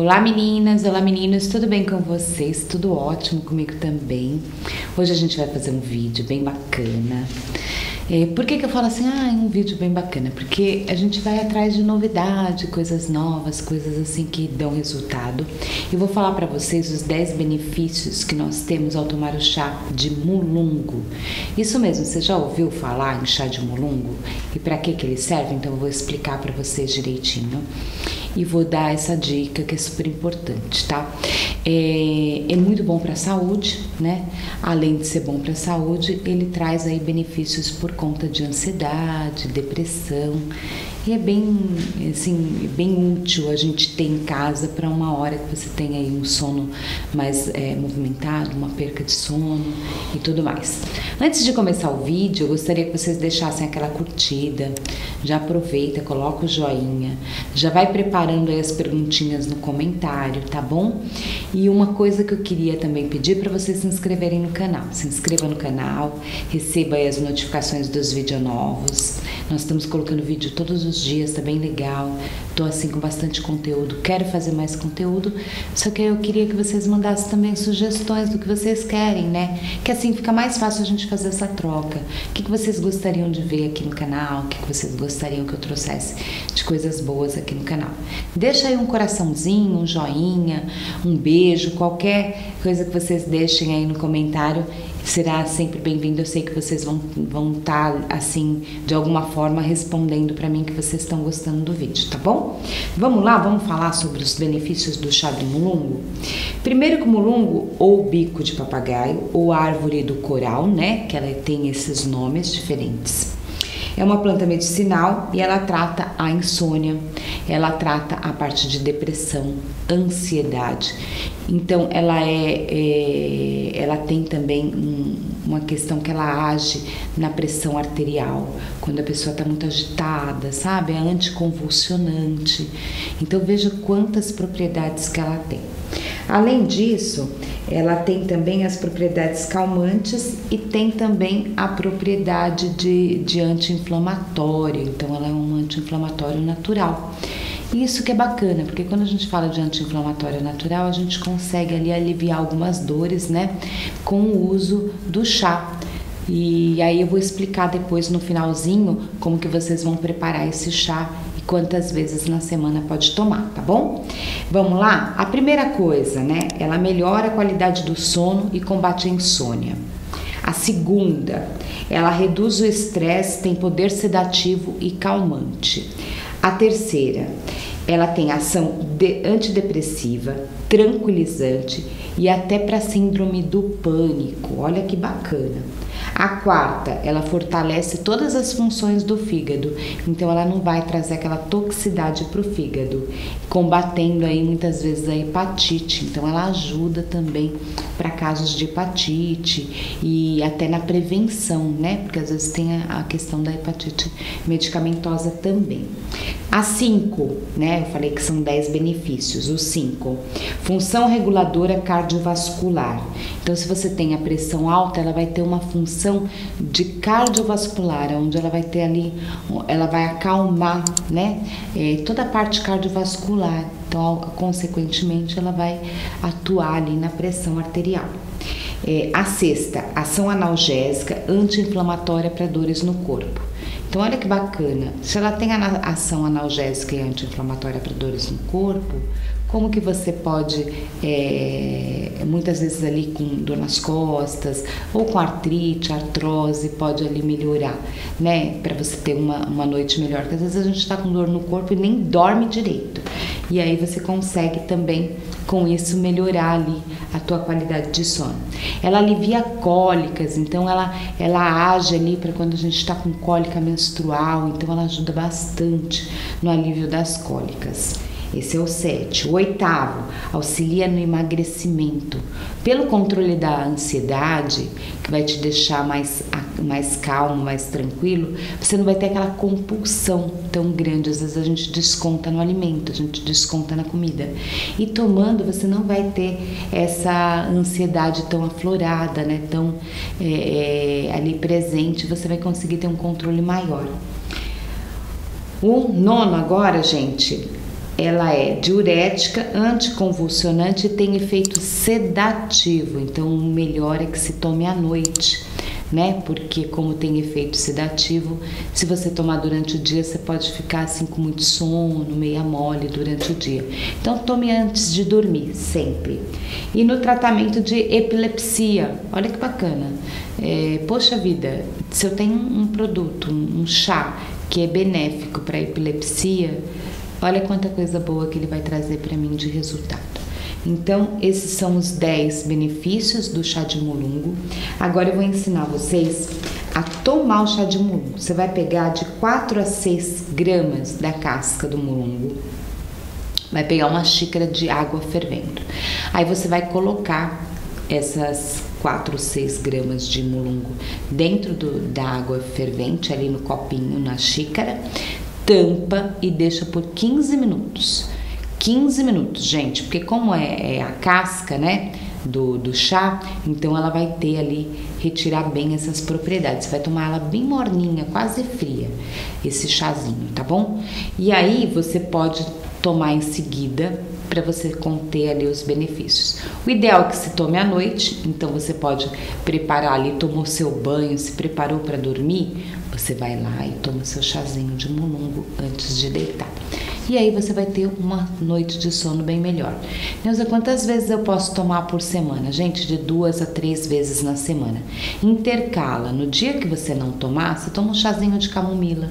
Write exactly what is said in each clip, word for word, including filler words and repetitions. Olá meninas, olá meninos, tudo bem com vocês? Tudo ótimo comigo também. Hoje a gente vai fazer um vídeo bem bacana. É, por que que eu falo assim, ah, é um vídeo bem bacana? Porque a gente vai atrás de novidade, coisas novas, coisas assim que dão resultado. Eu vou falar pra vocês os dez benefícios que nós temos ao tomar o chá de mulungu. Isso mesmo, você já ouviu falar em chá de mulungu? E pra que que ele serve? Então eu vou explicar pra vocês direitinho. E vou dar essa dica que é super importante, tá? É, é muito bom para a saúde, né? Além de ser bom para a saúde, ele traz aí benefícios por conta de ansiedade, depressão. E é bem, assim, bem útil a gente ter em casa para uma hora que você tem aí um sono mais é, movimentado, uma perca de sono e tudo mais. Antes de começar o vídeo, eu gostaria que vocês deixassem aquela curtida, já aproveita, coloca o joinha, já vai preparando aí as perguntinhas no comentário, tá bom? E uma coisa que eu queria também pedir para vocês se inscreverem no canal. Se inscreva no canal, receba aí as notificações dos vídeos novos. Nós estamos colocando vídeo todos os dias, tá bem legal. Tô assim com bastante conteúdo, quero fazer mais conteúdo, só que eu queria que vocês mandassem também sugestões do que vocês querem, né? Que assim fica mais fácil a gente fazer essa troca. O que que vocês gostariam de ver aqui no canal? O que que vocês gostariam que eu trouxesse de coisas boas aqui no canal? Deixa aí um coraçãozinho, um joinha, um beijo, qualquer coisa que vocês deixem aí no comentário. Será sempre bem-vindo, eu sei que vocês vão vão estar, assim, de alguma forma respondendo para mim que vocês estão gostando do vídeo, tá bom? Vamos lá, vamos falar sobre os benefícios do chá de mulungu? Primeiro que o mulungu, ou bico de papagaio, ou árvore do coral, né, que ela tem esses nomes diferentes. É uma planta medicinal e ela trata a insônia, ela trata a parte de depressão, ansiedade. Então ela é, é ela tem também um, uma questão que ela age na pressão arterial, quando a pessoa está muito agitada, sabe? É anticonvulsionante. Então veja quantas propriedades que ela tem. Além disso, ela tem também as propriedades calmantes e tem também a propriedade de, de anti-inflamatório, então ela é um anti-inflamatório natural. E isso que é bacana, porque quando a gente fala de anti-inflamatório natural, a gente consegue ali aliviar algumas dores, né, com o uso do chá. E aí eu vou explicar depois no finalzinho como que vocês vão preparar esse chá e quantas vezes na semana pode tomar, tá bom? Vamos lá? A primeira coisa, né? Ela melhora a qualidade do sono e combate a insônia. A segunda, ela reduz o estresse, tem poder sedativo e calmante. A terceira, ela tem ação de antidepressiva, tranquilizante e até para síndrome do pânico. Olha que bacana. A quarta, ela fortalece todas as funções do fígado, então ela não vai trazer aquela toxicidade para o fígado, combatendo aí muitas vezes a hepatite, então ela ajuda também para casos de hepatite e até na prevenção, né? Porque às vezes tem a questão da hepatite medicamentosa também. A cinco, né? Eu falei que são dez benefícios, os cinco. Função reguladora cardiovascular. Então se você tem a pressão alta, ela vai ter uma função de cardiovascular, onde ela vai ter ali, ela vai acalmar, né, é, toda a parte cardiovascular, então consequentemente ela vai atuar ali na pressão arterial. É, a sexta, ação analgésica, anti-inflamatória para dores no corpo. Então olha que bacana, se ela tem a ação analgésica e anti-inflamatória para dores no corpo, como que você pode, é, muitas vezes ali com dor nas costas, ou com artrite, artrose, pode ali melhorar, né? Para você ter uma, uma noite melhor, porque às vezes a gente está com dor no corpo e nem dorme direito. E aí você consegue também, com isso, melhorar ali a tua qualidade de sono. Ela alivia cólicas, então ela, ela age ali para quando a gente está com cólica menstrual, então ela ajuda bastante no alívio das cólicas. Esse é o sete. O oitavo, auxilia no emagrecimento, pelo controle da ansiedade, que vai te deixar mais, mais calmo, mais tranquilo. Você não vai ter aquela compulsão tão grande. Às vezes a gente desconta no alimento, a gente desconta na comida. E tomando, você não vai ter essa ansiedade tão aflorada, né? Tão é, é, ali presente. Você vai conseguir ter um controle maior. O nono agora, gente, ela é diurética, anticonvulsionante e tem efeito sedativo. Então, o melhor é que se tome à noite, né? Porque como tem efeito sedativo, se você tomar durante o dia, você pode ficar assim com muito sono, meia mole durante o dia. Então, tome antes de dormir, sempre. E no tratamento de epilepsia, olha que bacana. É, poxa vida, se eu tenho um produto, um chá, que é benéfico para epilepsia, olha quanta coisa boa que ele vai trazer para mim de resultado. Então, esses são os dez benefícios do chá de mulungu. Agora eu vou ensinar vocês a tomar o chá de mulungu. Você vai pegar de quatro a seis gramas da casca do mulungu. Vai pegar uma xícara de água fervendo. Aí você vai colocar essas quatro ou seis gramas de mulungu dentro do, da água fervente, ali no copinho, na xícara. Tampa e deixa por quinze minutos. quinze minutos, gente, porque como é, é a casca, né, do, do chá, então ela vai ter ali, retirar bem essas propriedades. Você vai tomar ela bem morninha, quase fria, esse chazinho, tá bom? E aí você pode tomar em seguida para você conter ali os benefícios. O ideal é que se tome à noite, então você pode preparar ali, tomou seu banho, se preparou para dormir, você vai lá e toma seu chazinho de mulungu antes de deitar. E aí você vai ter uma noite de sono bem melhor. Neuza, quantas vezes eu posso tomar por semana? Gente, de duas a três vezes na semana. Intercala. No dia que você não tomar, você toma um chazinho de camomila,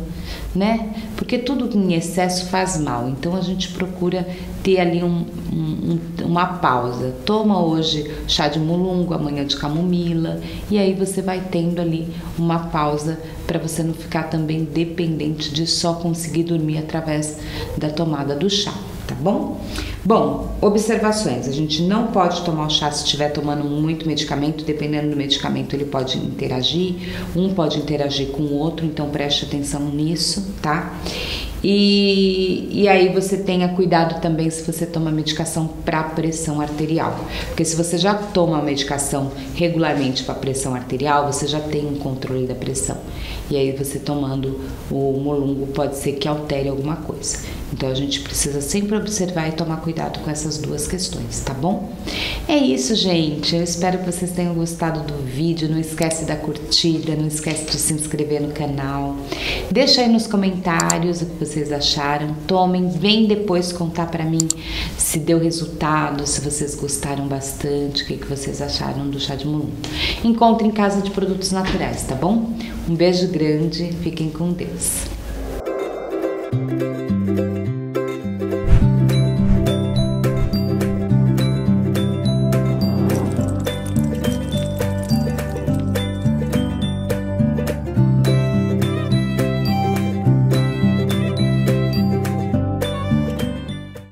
né? Porque tudo em excesso faz mal. Então a gente procura ter ali um, um, uma pausa. Toma hoje chá de mulungu, amanhã de camomila. E aí você vai tendo ali uma pausa para você não ficar também dependente de só conseguir dormir através da tomada do chá, tá bom? Bom, observações. A gente não pode tomar o chá se estiver tomando muito medicamento. Dependendo do medicamento, ele pode interagir. Um pode interagir com o outro, então preste atenção nisso, tá? E, e aí você tenha cuidado também se você toma medicação para pressão arterial. Porque se você já toma a medicação regularmente para pressão arterial, você já tem um controle da pressão. E aí você tomando o mulungu pode ser que altere alguma coisa. Então a gente precisa sempre observar e tomar cuidado com essas duas questões, tá bom? É isso, gente. Eu espero que vocês tenham gostado do vídeo. Não esquece da curtida, não esquece de se inscrever no canal. Deixa aí nos comentários o que vocês acharam. Tomem, vem depois contar pra mim se deu resultado, se vocês gostaram bastante, o que, que vocês acharam do chá de mulungu. Encontre em casa de produtos naturais, tá bom? Um beijo grande, fiquem com Deus.